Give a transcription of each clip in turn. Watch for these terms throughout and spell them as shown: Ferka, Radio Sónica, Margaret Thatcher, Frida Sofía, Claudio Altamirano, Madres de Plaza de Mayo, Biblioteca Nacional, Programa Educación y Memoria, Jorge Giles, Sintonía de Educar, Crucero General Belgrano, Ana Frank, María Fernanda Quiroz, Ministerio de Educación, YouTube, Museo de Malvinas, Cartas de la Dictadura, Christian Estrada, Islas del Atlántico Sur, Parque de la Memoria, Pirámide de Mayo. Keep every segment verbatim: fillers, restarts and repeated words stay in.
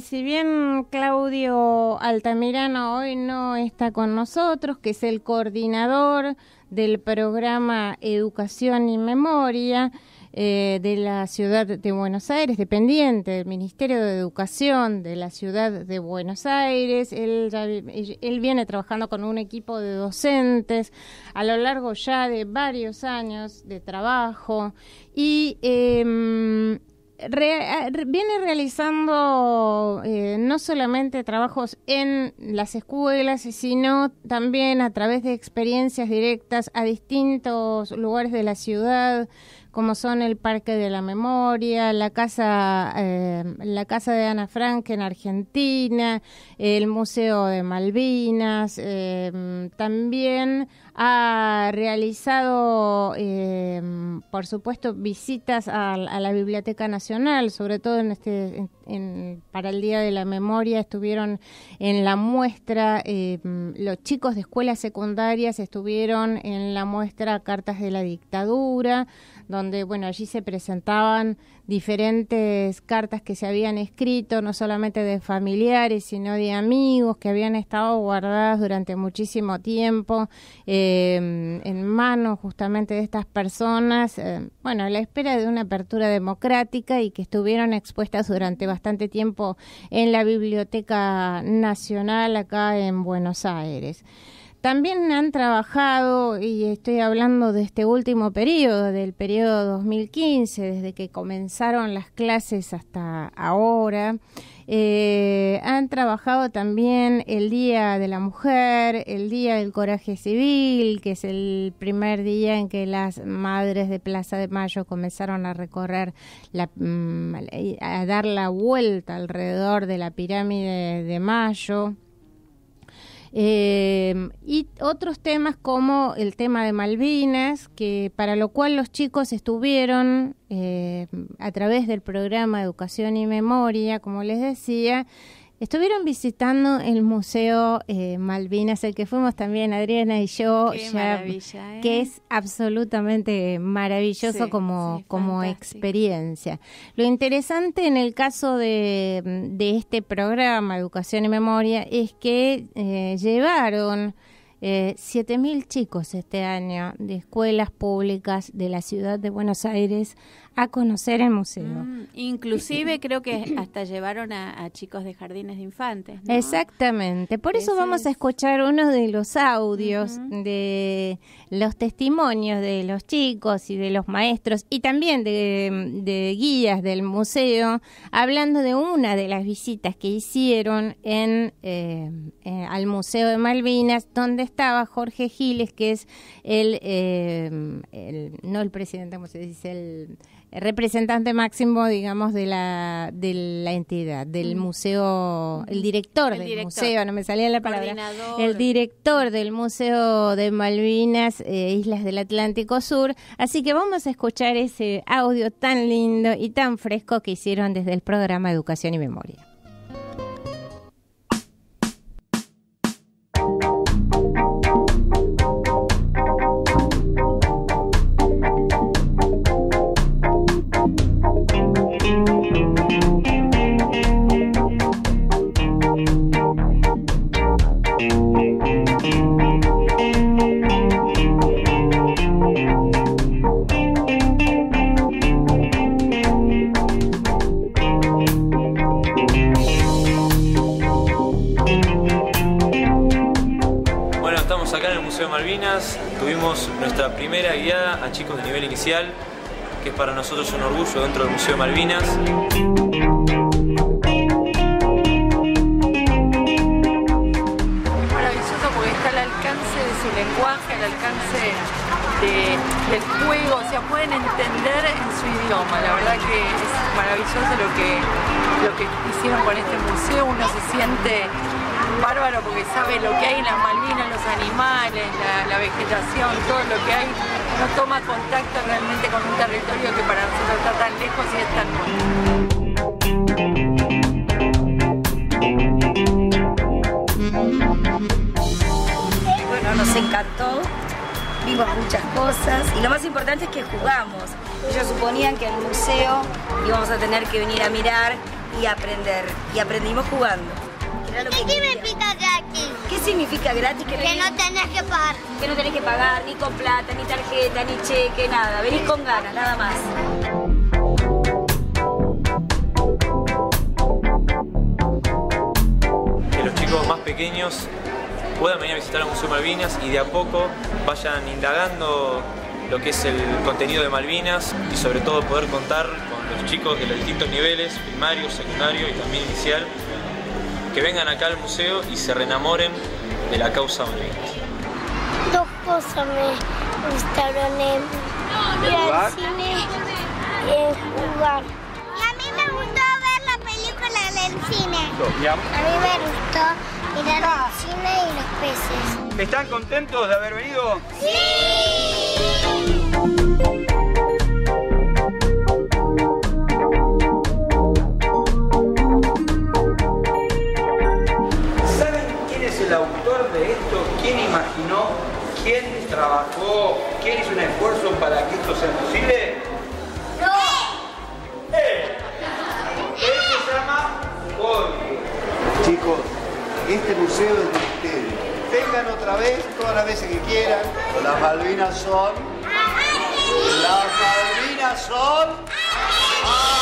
Si bien Claudio Altamirano hoy no está con nosotros, que es el coordinador del programa Educación y Memoria eh, de la Ciudad de Buenos Aires, dependiente del Ministerio de Educación de la Ciudad de Buenos Aires, él, ya, él viene trabajando con un equipo de docentes a lo largo ya de varios años de trabajo y... Eh, Re, viene realizando eh, no solamente trabajos en las escuelas, sino también a través de experiencias directas a distintos lugares de la ciudad, como son el Parque de la Memoria, la casa, eh, la casa de Ana Frank en Argentina, el Museo de Malvinas. Eh, también ha realizado, eh, por supuesto, visitas a, a la Biblioteca Nacional, sobre todo en este, en, en, para el Día de la Memoria estuvieron en la muestra, eh, los chicos de escuelas secundarias estuvieron en la muestra Cartas de la Dictadura, donde donde bueno, allí se presentaban diferentes cartas que se habían escrito, no solamente de familiares, sino de amigos que habían estado guardadas durante muchísimo tiempo eh, en manos justamente de estas personas, eh, bueno, a la espera de una apertura democrática y que estuvieron expuestas durante bastante tiempo en la Biblioteca Nacional acá en Buenos Aires. También han trabajado, y estoy hablando de este último periodo, del periodo dos mil quince, desde que comenzaron las clases hasta ahora, eh, han trabajado también el Día de la Mujer, el Día del Coraje Civil, que es el primer día en que las Madres de Plaza de Mayo comenzaron a recorrer, la, a dar la vuelta alrededor de la Pirámide de Mayo. Eh, y otros temas como el tema de Malvinas, que para lo cual los chicos estuvieron eh, a través del programa Educación y Memoria, como les decía, estuvieron visitando el Museo eh, Malvinas, el que fuimos también Adriana y yo, Qué ya, maravilla, ¿eh? que es absolutamente maravilloso sí, como, sí, como experiencia. Lo interesante en el caso de, de este programa Educación y Memoria es que eh, llevaron eh, siete mil chicos este año de escuelas públicas de la Ciudad de Buenos Aires a conocer el museo. Mm, inclusive creo que hasta llevaron a, a chicos de jardines de infantes, ¿no? Exactamente. Por eso, eso vamos es... a escuchar uno de los audios uh-huh. de los testimonios de los chicos y de los maestros y también de, de guías del museo, hablando de una de las visitas que hicieron en eh, eh, al Museo de Malvinas, donde estaba Jorge Giles, que es el, eh, el no el presidente, como se dice, el... representante máximo, digamos, de la de la entidad, del museo, el director el del director, museo, no me salía la palabra, el director del Museo de Malvinas, eh, Islas del Atlántico Sur. Así que vamos a escuchar ese audio tan lindo y tan fresco que hicieron desde el programa Educación y Memoria. Tuvimos nuestra primera guiada a chicos de nivel inicial, que es para nosotros un orgullo dentro del Museo de Malvinas. Es maravilloso porque está al alcance de su lenguaje, al alcance de, del juego, o sea, pueden entender en su idioma. La verdad que es maravilloso lo que, lo que hicieron con este museo. Uno se siente bárbaro porque sabe lo que hay en las Malvinas, los animales, la, la vegetación, todo lo que hay. No toma contacto realmente con un territorio que para nosotros está tan lejos y es tan bueno. Bueno, nos encantó, vimos muchas cosas y lo más importante es que jugamos. Ellos suponían que al museo íbamos a tener que venir a mirar y aprender. Y aprendimos jugando. ¿Qué significa gratis? ¿Qué significa gratis? Que, que no tenés que pagar. Que no tenés que pagar ni con plata, ni tarjeta, ni cheque, nada. Venís con ganas, nada más. Que los chicos más pequeños puedan venir a visitar el Museo de Malvinas y de a poco vayan indagando lo que es el contenido de Malvinas y sobre todo poder contar con los chicos de los distintos niveles, primario, secundario y también inicial, que vengan acá al museo y se reenamoren de la causa malvinense. Dos cosas me gustaron, ir al cine y el jugar. Y a mí me gustó ver la película en el cine. A mí me gustó mirar al cine y los peces. ¿Están contentos de haber venido? ¡Sí! Autor de esto, ¿quién imaginó? ¿Quién trabajó? ¿Quién hizo un esfuerzo para que esto sea posible? ¡No! ¡Él! Él se llama Jorge. Chicos, este museo es de ustedes. Vengan otra vez, todas las veces que quieran. Las Malvinas son... Las Malvinas son... ¡Ah!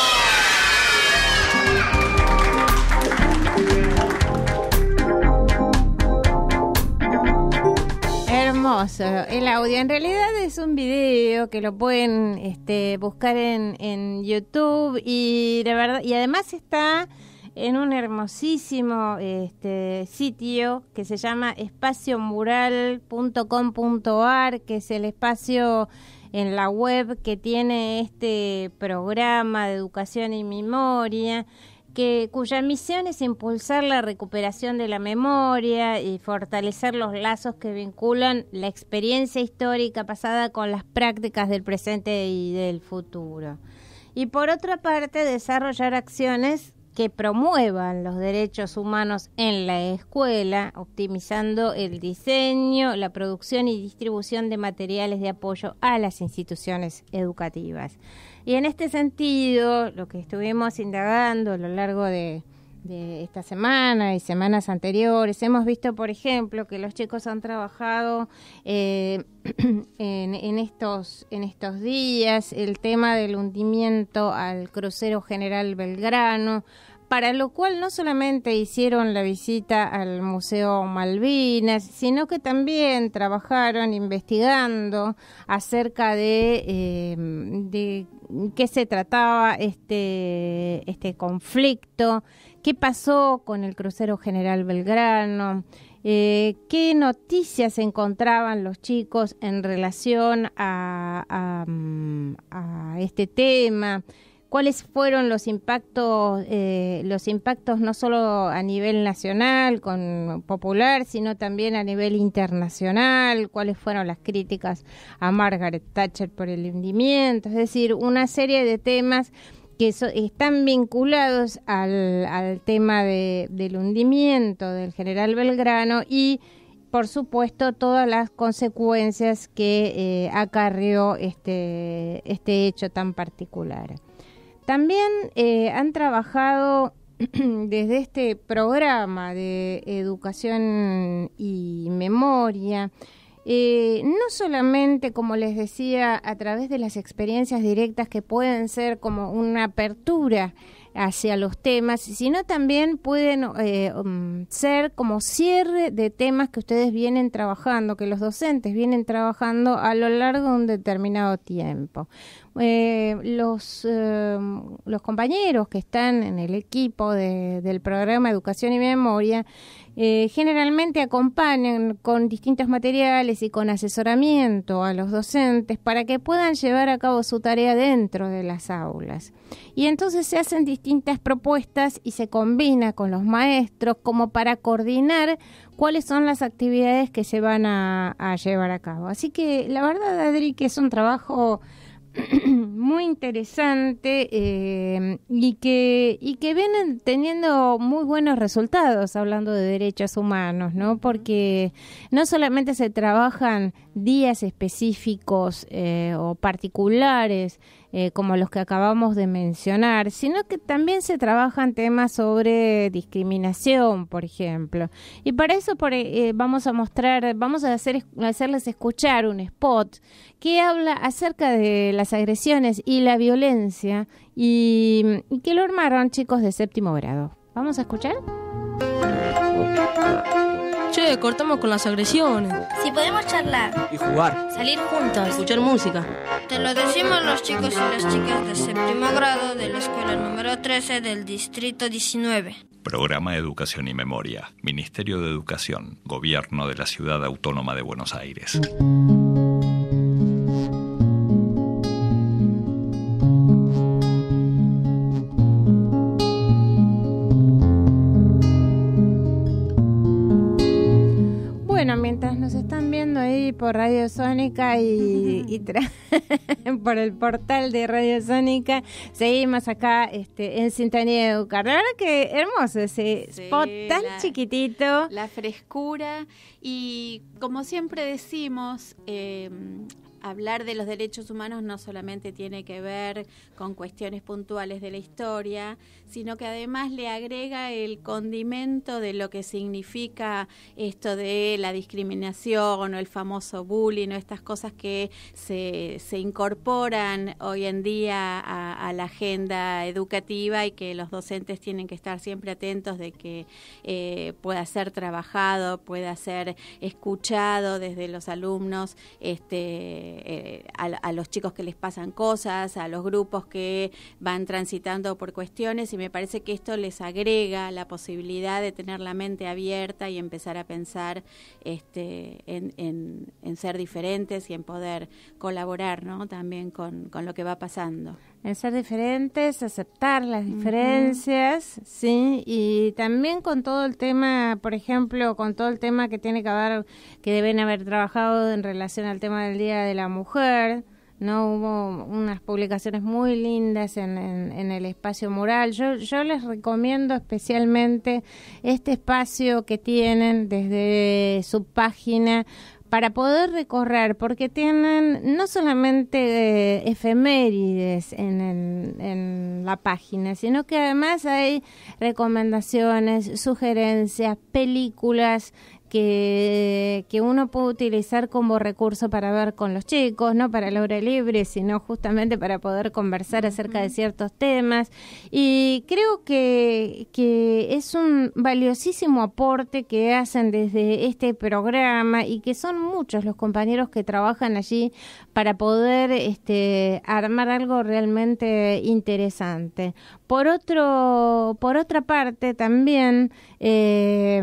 Hermoso el audio, en realidad es un video que lo pueden este, buscar en, en YouTube y de verdad, y además está en un hermosísimo este, sitio que se llama espacio mural punto com punto a r, que es el espacio en la web que tiene este programa de educación y memoria, que cuya misión es impulsar la recuperación de la memoria y fortalecer los lazos que vinculan la experiencia histórica pasada con las prácticas del presente y del futuro. Y por otra parte, desarrollar acciones que promuevan los derechos humanos en la escuela, optimizando el diseño, la producción y distribución de materiales de apoyo a las instituciones educativas. Y en este sentido, lo que estuvimos indagando a lo largo de, de esta semana y semanas anteriores, hemos visto, por ejemplo, que los chicos han trabajado eh, en, en, estos, en estos días el tema del hundimiento al Crucero General Belgrano, para lo cual no solamente hicieron la visita al Museo Malvinas, sino que también trabajaron investigando acerca de, eh, de qué se trataba este, este conflicto, qué pasó con el Crucero General Belgrano, eh, qué noticias encontraban los chicos en relación a, a, a este tema, cuáles fueron los impactos, eh, los impactos no solo a nivel nacional, con popular, sino también a nivel internacional, cuáles fueron las críticas a Margaret Thatcher por el hundimiento, es decir, una serie de temas que so, están vinculados al, al tema de, del hundimiento del General Belgrano y, por supuesto, todas las consecuencias que eh, acarrió este, este hecho tan particular. También eh, han trabajado desde este programa de educación y memoria, eh, no solamente, como les decía, a través de las experiencias directas que pueden ser como una apertura hacia los temas, sino también pueden eh, ser como cierre de temas que ustedes vienen trabajando, que los docentes vienen trabajando a lo largo de un determinado tiempo. Eh, los, eh, los compañeros que están en el equipo de, del programa Educación y Memoria eh, generalmente acompañan con distintos materiales y con asesoramiento a los docentes para que puedan llevar a cabo su tarea dentro de las aulas. Y entonces se hacen distintas propuestas y se combina con los maestros como para coordinar cuáles son las actividades que se van a, a llevar a cabo. Así que la verdad, Adri, que es un trabajo muy interesante eh, y que y que vienen teniendo muy buenos resultados hablando de derechos humanos, ¿no? Porque no solamente se trabajan días específicos eh, o particulares eh, como los que acabamos de mencionar, sino que también se trabajan temas sobre discriminación, por ejemplo. Y para eso por, eh, vamos a mostrar, vamos a hacer, hacerles escuchar un spot que habla acerca de las agresiones y la violencia y, y que lo armaron chicos de séptimo grado. ¿Vamos a escuchar? Che, cortamos con las agresiones. Si podemos charlar. Y jugar. Salir juntos. Escuchar música. Te lo decimos los chicos y las chicas de séptimo grado de la escuela número trece del distrito diecinueve. Programa Educación y Memoria. Ministerio de Educación. Gobierno de la Ciudad Autónoma de Buenos Aires. Por Radio Sónica y, y tra por el portal de Radio Sónica. Seguimos acá este, en Sintonía de Educar. La verdad que hermoso ese sí, spot tan la, chiquitito. La frescura y, como siempre decimos, eh, hablar de los derechos humanos no solamente tiene que ver con cuestiones puntuales de la historia, sino que además le agrega el condimento de lo que significa esto de la discriminación o el famoso bullying o estas cosas que se, se incorporan hoy en día a, a la agenda educativa y que los docentes tienen que estar siempre atentos de que eh, pueda ser trabajado, pueda ser escuchado desde los alumnos, este... Eh, a, a los chicos que les pasan cosas, a los grupos que van transitando por cuestiones, y me parece que esto les agrega la posibilidad de tener la mente abierta y empezar a pensar este, en, en, en ser diferentes y en poder colaborar, ¿no? También con, con lo que va pasando. En ser diferentes, aceptar las diferencias, uh-huh. Sí, y también con todo el tema, por ejemplo, con todo el tema que tiene que haber, que deben haber trabajado en relación al tema del Día de la Mujer, ¿no? Hubo unas publicaciones muy lindas en, en, en el espacio mural. Yo, yo les recomiendo especialmente este espacio que tienen desde su página, para poder recorrer, porque tienen no solamente eh, efemérides en, en, en la página, sino que además hay recomendaciones, sugerencias, películas que, que uno puede utilizar como recurso para ver con los chicos, no para la hora libre, sino justamente para poder conversar acerca de ciertos temas. Y creo que, que es un valiosísimo aporte que hacen desde este programa y que son muchos los compañeros que trabajan allí para poder este, armar algo realmente interesante. Por otro, por otra parte, también eh,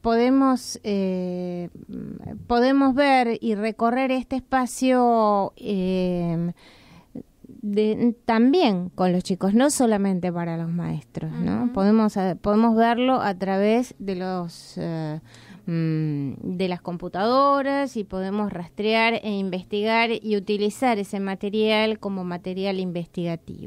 podemos eh, podemos ver y recorrer este espacio eh, de, también con los chicos, no solamente para los maestros, ¿no? Uh-huh. Podemos podemos verlo a través de los eh, de las computadoras y podemos rastrear e investigar y utilizar ese material como material investigativo.